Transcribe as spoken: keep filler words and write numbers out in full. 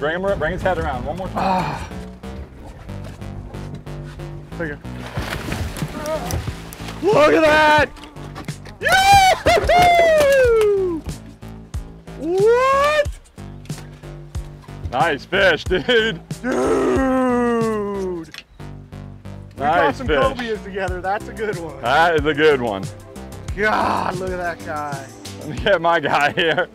Bring him, bring his head around one more time. Ah. There you go. Look at that! Yahoo! What? Nice fish, dude. Dude. Nice we caught some cobias together. That's a good one. That is a good one. God, look at that guy. Let me get my guy here.